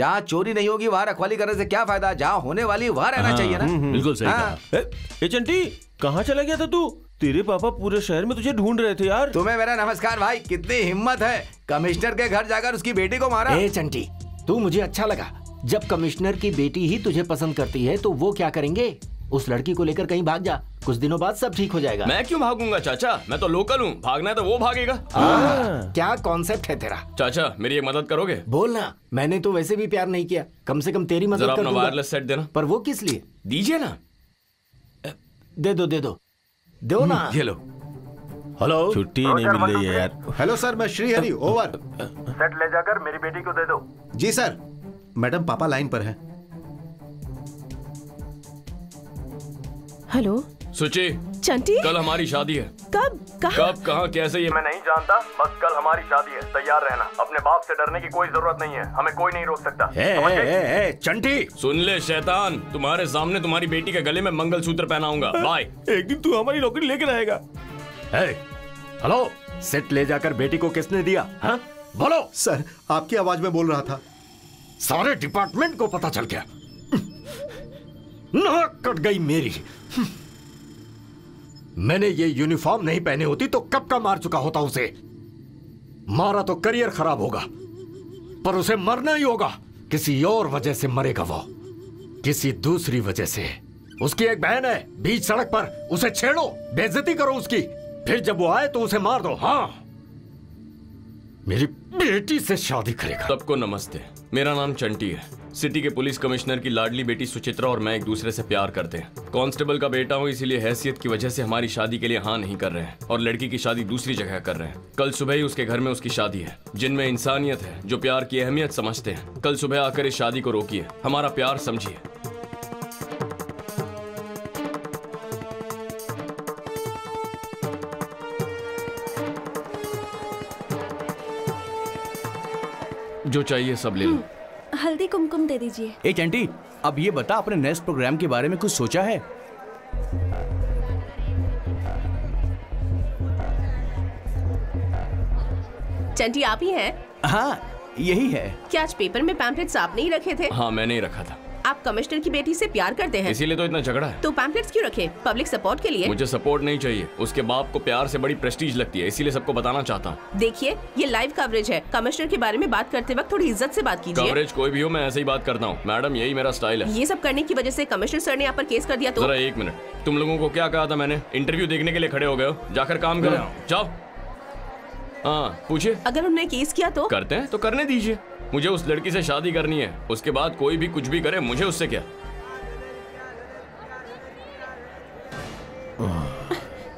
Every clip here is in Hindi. जहाँ चोरी नहीं होगी वहाँ रखवाली करने से क्या फायदा, जहाँ होने वाली वहाँ रहना चाहिए ना। बिल्कुल सही कहा। एचंटी कहाँ चला गया था तू? तेरे पापा पूरे शहर में तुझे ढूंढ रहे थे यार। तुम्हें मेरा नमस्कार भाई, कितनी हिम्मत है, कमिश्नर के घर जाकर उसकी बेटी को मारा। ए चंटी, तू मुझे अच्छा लगा। जब कमिश्नर की बेटी ही तुझे पसंद करती है तो वो क्या करेंगे? उस लड़की को लेकर कहीं भाग जा, कुछ दिनों बाद सब ठीक हो जाएगा। मैं क्यों भागूंगा चाचा, मैं तो लोकल हूँ, भागना है तो वो भागेगा। क्या कॉन्सेप्ट है तेरा। चाचा मेरी एक मदद करोगे? बोलना, मैंने तो वैसे भी प्यार नहीं किया, कम से कम तेरी मदद करूंगा। वायरलेस सेट देना। पर वो किस लिए? दीजिए ना। दे दो दे दो दो ना। ये लो। हेलो, छुट्टी नहीं मिल रही है यार। हेलो सर, मैं श्रीहरि, ओवर। सेट ले जाकर मेरी बेटी को दे दो। जी सर। मैडम पापा लाइन पर हैं। हेलो सुची, चंटी कल हमारी शादी है। कब? कब कहाँ कैसे ये मैं नहीं जानता, बस कल हमारी शादी है, तैयार रहना। अपने बाप से डरने की कोई जरूरत नहीं है, हमें कोई नहीं रोक सकता। चंटी सुन ले शैतान, तुम्हारे सामने तुम्हारी बेटी के गले में मंगलसूत्र पहनाऊंगा। बाय। एक दिन तू हमारी नौकरी लेकर आएगा। हेलो, सेट ले जाकर बेटी को किसने दिया? बोलो। सर आपकी आवाज में बोल रहा था। सारे डिपार्टमेंट को पता चल गया, नाक कट गई मेरी। मैंने ये यूनिफॉर्म नहीं पहनी होती तो कब का मार चुका होता उसे। मारा तो करियर खराब होगा, पर उसे मरना ही होगा। किसी और वजह से मरेगा वो, किसी दूसरी वजह से। उसकी एक बहन है बीच सड़क पर, उसे छेड़ो, बेइज्जती करो उसकी, फिर जब वो आए तो उसे मार दो। हाँ, मेरी बेटी से शादी करेगा। सबको नमस्ते, मेरा नाम चंटी है। सिटी के पुलिस कमिश्नर की लाडली बेटी सुचित्रा और मैं एक दूसरे से प्यार करते हैं। कांस्टेबल का बेटा हूँ, इसीलिए हैसियत की वजह से हमारी शादी के लिए हाँ नहीं कर रहे हैं और लड़की की शादी दूसरी जगह कर रहे हैं। कल सुबह ही उसके घर में उसकी शादी है। जिनमें इंसानियत है, जो प्यार की अहमियत समझते हैं, कल सुबह आकर इस शादी को रोकिए, हमारा प्यार समझिए। जो चाहिए सब ले लो। हल्दी कुमकुम दे दीजिए। ए चंटी, अब ये बता आपने नेक्स्ट प्रोग्राम के बारे में कुछ सोचा है? चंटी आप ही हैं? हाँ यही है। क्या आज पेपर में पैम्फलेट्स आप नहीं रखे थे? हाँ मैंने ही रखा था। आप कमिश्नर की बेटी से प्यार करते हैं, इसीलिए तो इतना झगड़ा है। तो पैम्फलेट्स क्यों रखे? पब्लिक सपोर्ट के लिए। मुझे सपोर्ट नहीं चाहिए, उसके बाप को प्यार से बड़ी प्रेस्टीज लगती है, इसीलिए सबको बताना चाहता हूँ। देखिए ये लाइव कवरेज है, कमिश्नर के बारे में बात करते वक्त थोड़ी इज्जत से बात कीजिए। कवरेज कोई भी हो, मैं ऐसे ही बात करता हूँ मैडम, यही मेरा स्टाइल है। ये सब करने की वजह से कमिश्नर सर ने यहाँ पर केस कर दिया। तो एक मिनट, तुम लोगों को क्या कहा था मैंने? इंटरव्यू देखने के लिए खड़े हो गए हो? जाकर काम कर, जाओ। हाँ पूछिए। अगर हमने केस किया तो? करते हैं तो करने दीजिए। मुझे उस लड़की से शादी करनी है, उसके बाद कोई भी कुछ भी करे, मुझे उससे क्या।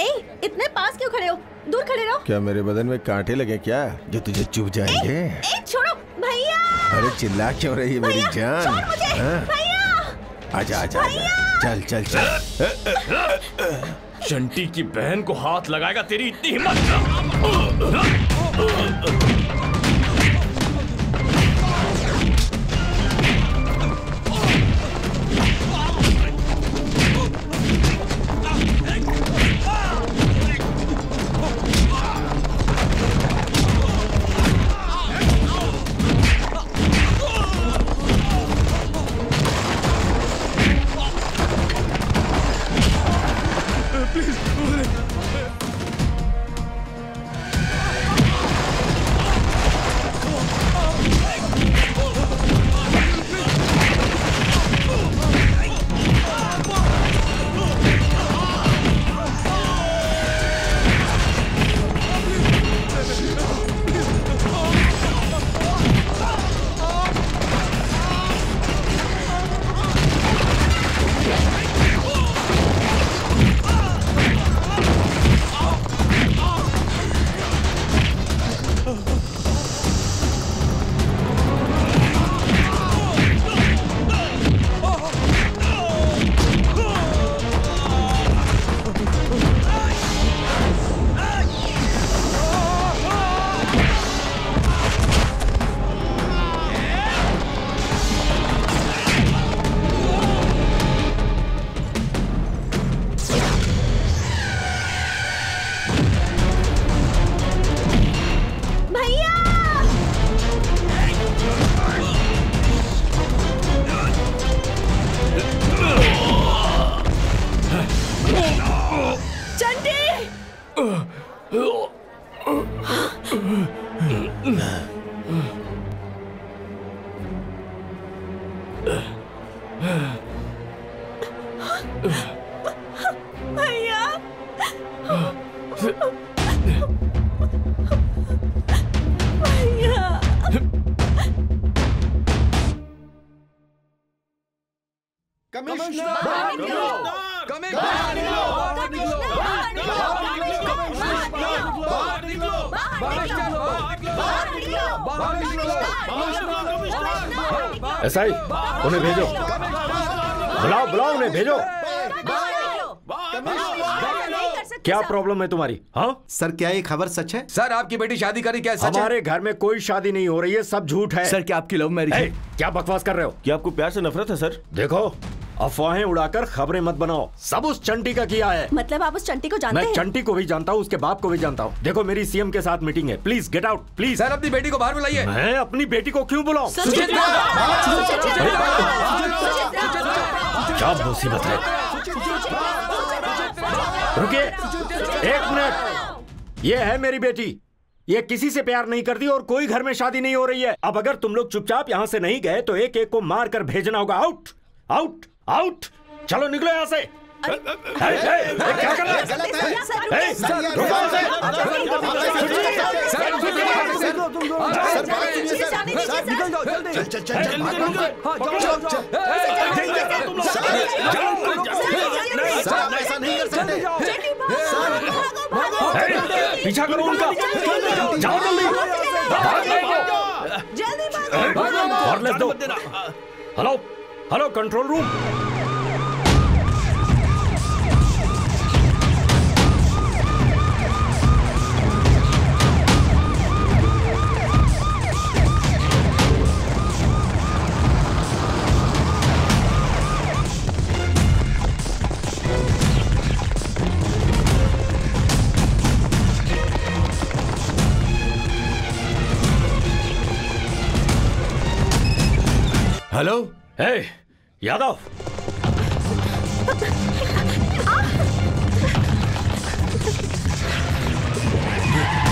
ए, इतने पास क्यों खड़े हो, दूर खड़े रहो। क्या मेरे बदन में कांटे लगे क्या जो तुझे चुभ जाएंगे? छोड़ो भैया। अरे चिल्ला क्यों रही है मेरी जान? छोड़ मुझे, भैया। आजा आजा, चल चल चल। चंटी की बहन को हाथ लगाएगा, तेरी इतनी हिम्मत। भैया भैया। एसआई उन्हें भेजो, बुलाओ बुलाओ उन्हें भेजो। क्या प्रॉब्लम है तुम्हारी? हाँ सर, क्या ये खबर सच है? सर आपकी बेटी शादी करी, क्या सच है? हमारे घर में कोई शादी नहीं हो रही है, सब झूठ है। सर क्या आपकी लव मैरिज है? क्या बकवास कर रहे हो? क्या आपको प्यार से नफरत है सर? देखो अफवाहें उड़ाकर खबरें मत बनाओ, सब उस चंटी का किया है। मतलब आप उस चंटी को जानते हैं? मैं चंटी को भी जानता हूँ, उसके बाप को भी जानता हूँ। देखो मेरी सीएम के साथ मीटिंग है, please get out please. Sir अपनी बेटी को बाहर बुलाइए। मैं अपनी बेटी को क्यों बुलाऊं? क्या मुसीबत है। रुकिए एक मिनट, ये है मेरी बेटी, ये किसी से प्यार नहीं करती और कोई घर में शादी नहीं हो रही है। अब अगर तुम लोग चुपचाप यहाँ से नहीं गए तो एक एक को मार कर भेजना होगा। आउट आउट आउट, चलो निकलो यहाँ से। क्या कर रहे? पीछा करो उनका, जाओ जल्दी। Hello hello control room, hello. Hey Yadav,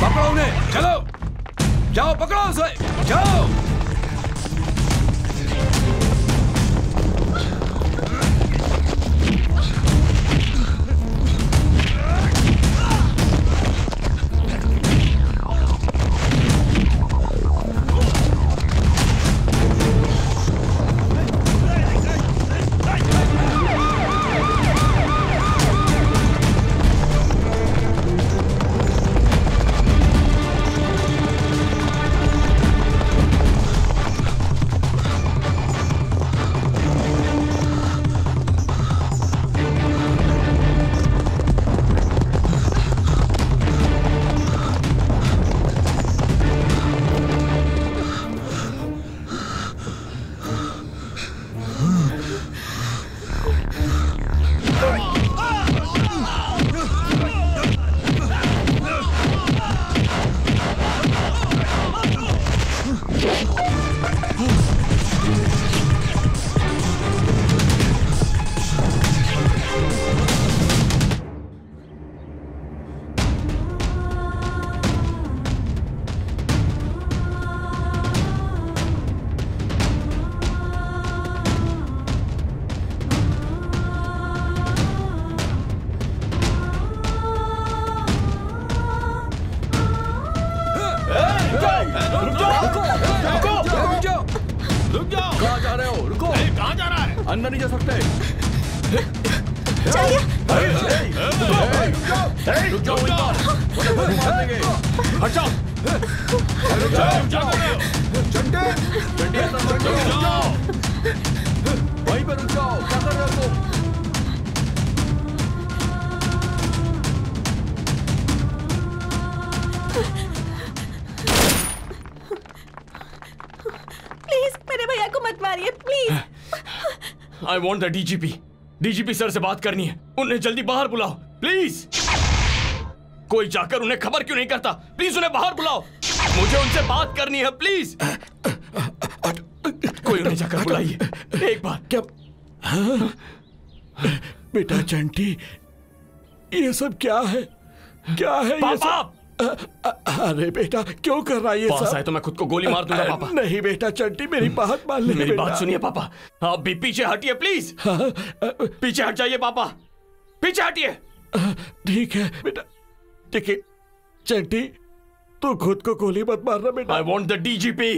पकड़ो उन्हें, चलो जाओ पकड़ो उसे, जाओ। I want the DGP. DGP sir से बात करनी है, उन्हें जल्दी बाहर बुलाओ प्लीज। कोई जाकर उन्हें खबर क्यों नहीं करता? प्लीज उन्हें बाहर बुलाओ, मुझे उनसे बात करनी है प्लीज। कोई उन्हें जाकर बुलाइए एक बार। क्या हाँ? बेटा चंटी, ये सब क्या है? क्या है पापा? अरे बेटा क्यों कर रहा है ये सब? आए तो मैं खुद को गोली मार दूंगा पापा। नहीं बेटा चंटी मेरी बात मान ले। मेरी बात सुनिए पापा, आप भी पीछे हटिए प्लीज। पीछे हट जाइए पापा, पीछे हटिए। ठीक है बेटा, ठीक है चंटी तू खुद को गोली मत मारना बेटा। I want the DGP,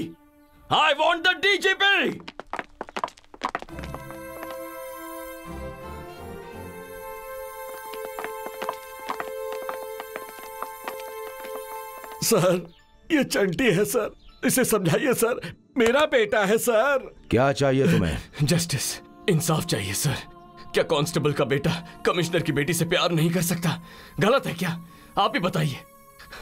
I want the DGP. Sir ये चंटी है सर, इसे समझाइए सर, मेरा बेटा है सर। क्या चाहिए तुम्हें? जस्टिस, इंसाफ चाहिए सर। क्या कांस्टेबल का बेटा कमिश्नर की बेटी से प्यार नहीं कर सकता? गलत है क्या? आप ही बताइए।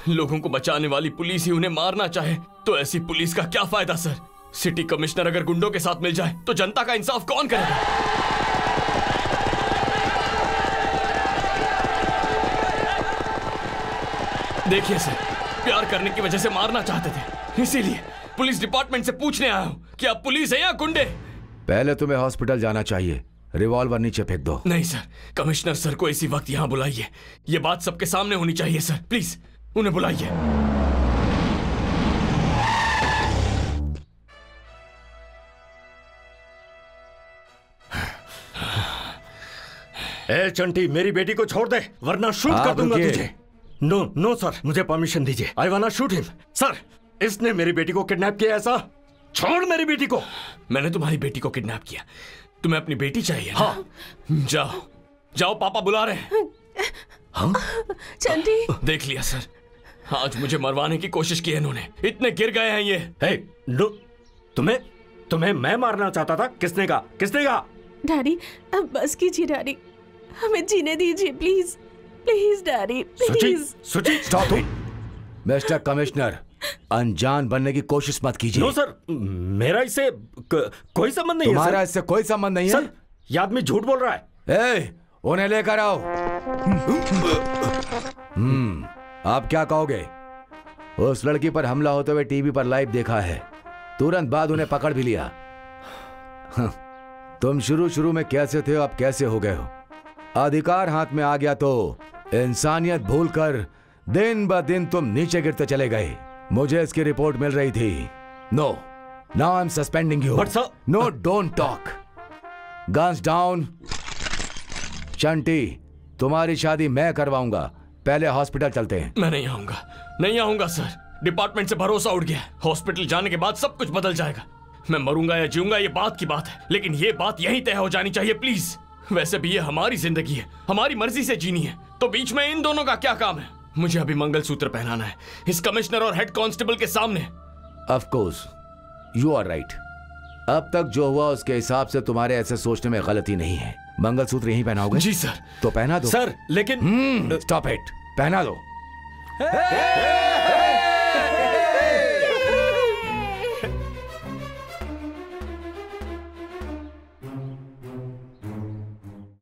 लोगों को बचाने वाली पुलिस ही उन्हें मारना चाहे तो ऐसी पुलिस का क्या फायदा सर? सिटी कमिश्नर अगर गुंडों के साथ मिल जाए तो जनता का इंसाफ कौन करेगा? देखिए सर, प्यार करने की वजह से मारना चाहते थे, इसीलिए पुलिस डिपार्टमेंट से पूछने आया हूँ कि आप पुलिस है या गुंडे। पहले तुम्हें हॉस्पिटल जाना चाहिए, रिवॉल्वर नीचे फेंक दो। नहीं सर, कमिश्नर सर को इसी वक्त यहाँ बुलाइए, ये बात सबके सामने होनी चाहिए सर, प्लीज उन्हें बुलाइए। ए चंटी, मेरी बेटी को छोड़ दे वरना शूट कर दूंगा तुझे। नो नो सर, मुझे परमिशन दीजिए, आई वाना शूट हिम। सर इसने मेरी बेटी को किडनैप किया, ऐसा छोड़ मेरी बेटी को। मैंने तुम्हारी बेटी को किडनैप किया, तुम्हें अपनी बेटी चाहिए ना? हाँ जाओ जाओ, पापा बुला रहे हैं। हाँ चंटी, देख लिया सर, आज मुझे मरवाने की कोशिश की है इन्होंने, इतने गिर गए हैं ये। हे नो, तुम्हें मैं मारना चाहता था। किसने कहा? किसने कहा? डैडी अब बस कीजिए, डैडी हमें जीने दीजिए please, please daddy please. Suchi stop it. Mister commissioner, अनजान बनने की कोशिश मत कीजिए। नो सर, मेरा इससे कोई संबंध नहीं है। तुम्हारा इससे कोई संबंध नहीं है सर, ये आदमी झूठ बोल रहा है। ए उन्हें लेकर आओ। आप क्या कहोगे? उस लड़की पर हमला होते हुए टीवी पर लाइव देखा है, तुरंत बाद उन्हें पकड़ भी लिया। तुम शुरू में कैसे थे, अब कैसे हो गए हो? अधिकार हाथ में आ गया तो इंसानियत भूलकर दिन ब दिन तुम नीचे गिरते चले गए। मुझे इसकी रिपोर्ट मिल रही थी। No, now I am suspending you. But sir, no don't talk. Guns down. Chanti तुम्हारी शादी मैं करवाऊंगा, पहले हॉस्पिटल चलते हैं। मैं नहीं आऊंगा, नहीं आऊंगा सर, डिपार्टमेंट से भरोसा उठ गया। हॉस्पिटल जाने के बाद सब कुछ बदल जाएगा। मैं मरूंगा या जीऊंगा ये बात की बात है, लेकिन ये बात यही तय हो जानी चाहिए प्लीज। वैसे भी ये हमारी जिंदगी है, हमारी मर्जी से जीनी है, तो बीच में इन दोनों का क्या काम है? मुझे अभी मंगलसूत्र पहनाना है इस कमिश्नर और हेड कांस्टेबल के सामने। Of course you are right, अब तक जो हुआ उसके हिसाब से तुम्हारे ऐसे सोचने में गलती नहीं है। मंगलसूत्र यही पहनाओगे? जी सर। तो पहना दो सर, लेकिन स्टॉप इट, पहना दो।